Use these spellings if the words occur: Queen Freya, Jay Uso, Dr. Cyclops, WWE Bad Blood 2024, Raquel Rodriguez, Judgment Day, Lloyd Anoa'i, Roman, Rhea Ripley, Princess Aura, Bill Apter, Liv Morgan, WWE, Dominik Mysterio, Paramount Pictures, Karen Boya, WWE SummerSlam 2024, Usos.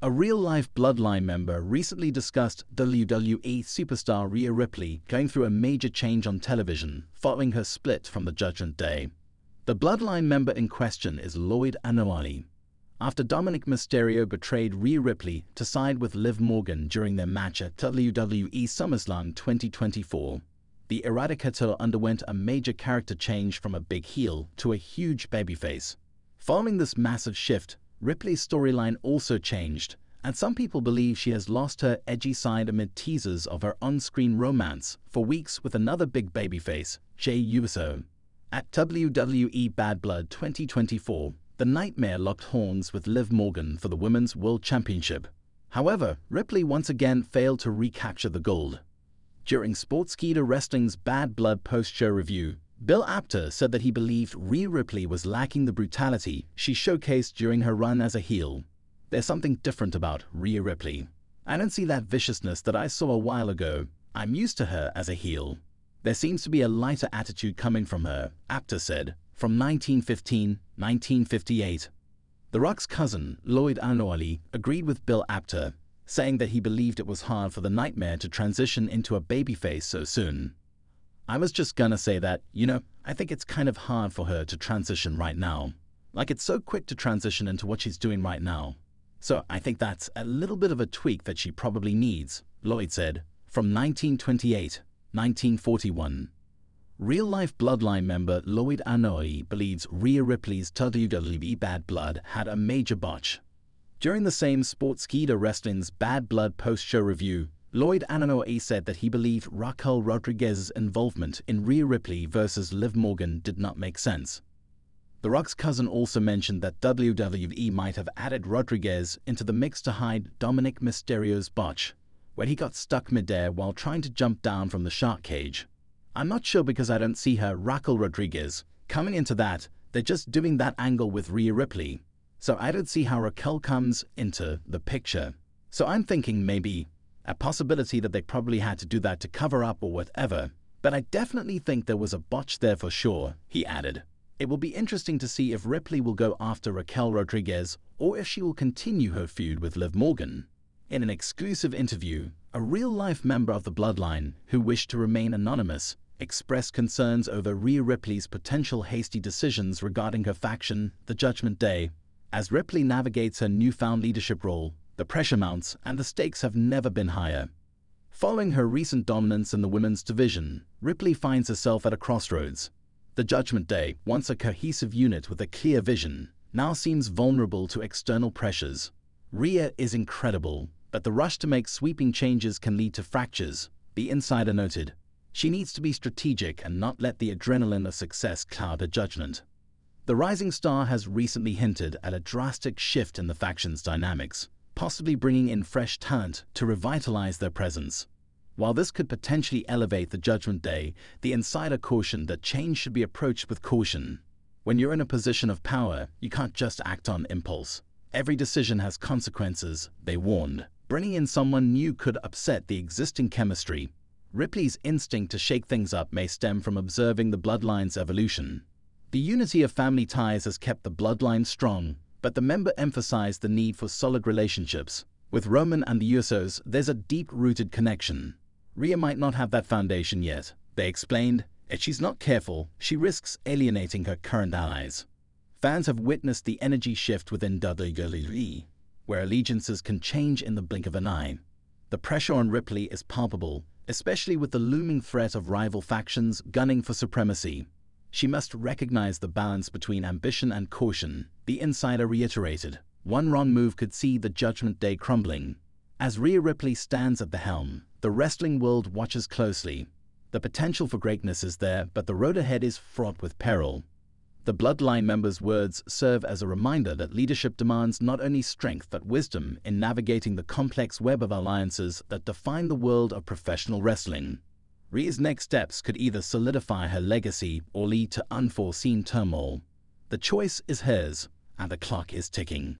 A real-life Bloodline member recently discussed WWE superstar Rhea Ripley going through a major change on television following her split from the Judgment Day. The Bloodline member in question is Lloyd Anoa'i. After Dominik Mysterio betrayed Rhea Ripley to side with Liv Morgan during their match at WWE SummerSlam 2024, the Eradicator underwent a major character change from a big heel to a huge babyface. Following this massive shift, Ripley's storyline also changed, and some people believe she has lost her edgy side amid teasers of her on-screen romance for weeks with another big babyface, Jay Uso. At WWE Bad Blood 2024, the Nightmare locked horns with Liv Morgan for the Women's World Championship. However, Ripley once again failed to recapture the gold. During Sportskeeda Wrestling's Bad Blood post-show review, Bill Apter said that he believed Rhea Ripley was lacking the brutality she showcased during her run as a heel. "There's something different about Rhea Ripley. I don't see that viciousness that I saw a while ago. I'm used to her as a heel. There seems to be a lighter attitude coming from her," Apter said. From 1915, 1958. The Rock's cousin, Lloyd Anoa'i, agreed with Bill Apter, saying that he believed it was hard for the Nightmare to transition into a babyface so soon. "I was just gonna say that, I think it's kind of hard for her to transition right now. Like, it's so quick to transition into what she's doing right now. So I think that's a little bit of a tweak that she probably needs," Lloyd said. From 1928, 1941. Real-life Bloodline member Lloyd Anoa'i believes Rhea Ripley's WWE Bad Blood had a major botch. During the same Sportskeeda Wrestling's Bad Blood post-show review, Lloyd Anoa'i said that he believed Raquel Rodriguez's involvement in Rhea Ripley versus Liv Morgan did not make sense. The Rock's cousin also mentioned that WWE might have added Rodriguez into the mix to hide Dominik Mysterio's botch, where he got stuck midair while trying to jump down from the shark cage. "I'm not sure because I don't see her, Raquel Rodriguez, coming into that. They're just doing that angle with Rhea Ripley. So I don't see how Raquel comes into the picture. So I'm thinking maybe a possibility that they probably had to do that to cover up or whatever, but I definitely think there was a botch there for sure," he added. It will be interesting to see if Ripley will go after Raquel Rodriguez or if she will continue her feud with Liv Morgan. In an exclusive interview, a real-life member of the Bloodline, who wished to remain anonymous, expressed concerns over Rhea Ripley's potential hasty decisions regarding her faction, the Judgment Day. As Ripley navigates her newfound leadership role, the pressure mounts and the stakes have never been higher. Following her recent dominance in the women's division, Ripley finds herself at a crossroads. The Judgment Day, once a cohesive unit with a clear vision, now seems vulnerable to external pressures. "Rhea is incredible, but the rush to make sweeping changes can lead to fractures," the insider noted. "She needs to be strategic and not let the adrenaline of success cloud her judgment." The rising star has recently hinted at a drastic shift in the faction's dynamics, possibly bringing in fresh talent to revitalize their presence. While this could potentially elevate the Judgment Day, the insider cautioned that change should be approached with caution. "When you're in a position of power, you can't just act on impulse. Every decision has consequences," they warned. Bringing in someone new could upset the existing chemistry. Ripley's instinct to shake things up may stem from observing the Bloodline's evolution. The unity of family ties has kept the Bloodline strong, but the member emphasized the need for solid relationships. "With Roman and the Usos, there's a deep-rooted connection. Rhea might not have that foundation yet," they explained. "If she's not careful, she risks alienating her current allies." Fans have witnessed the energy shift within WWE, where allegiances can change in the blink of an eye. The pressure on Ripley is palpable, especially with the looming threat of rival factions gunning for supremacy. "She must recognize the balance between ambition and caution," the insider reiterated. "One wrong move could see the Judgment Day crumbling." As Rhea Ripley stands at the helm, the wrestling world watches closely. The potential for greatness is there, but the road ahead is fraught with peril. The Bloodline members' words serve as a reminder that leadership demands not only strength but wisdom in navigating the complex web of alliances that define the world of professional wrestling. Rhea's next steps could either solidify her legacy or lead to unforeseen turmoil. The choice is hers, and the clock is ticking.